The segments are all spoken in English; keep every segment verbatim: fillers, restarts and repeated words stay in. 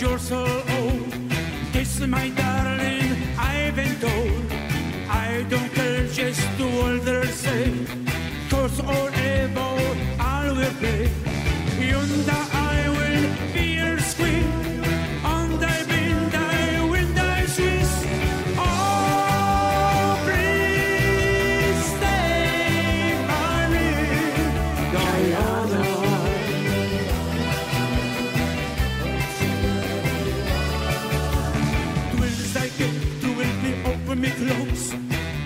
that you're so old. Kiss my darling, I've been told. I don't care just the world they say. Cause all about I will play. Yonder I will be your queen. On thy wind I will die Swiss. Oh, please stay by me, Diana. Me close,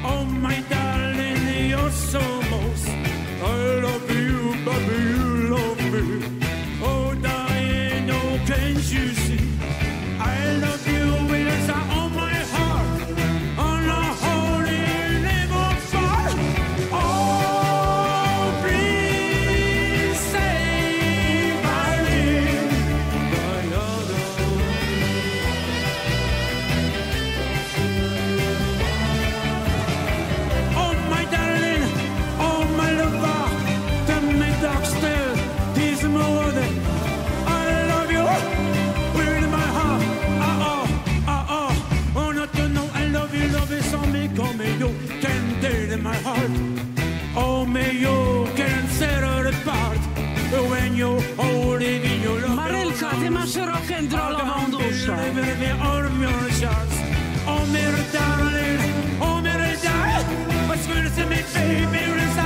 oh my darling, you're so most. I love you, baby, you love me. Oh, Diana, can't you see? I love you with all my heart, on a holy never far. Oh, please say my name, Diana. My heart, oh, may you can set her apart when you hold it in your love. Marylka, ty masz rock and rollową duszę. Oh, my darling, oh, my darling, what's going to make me feel?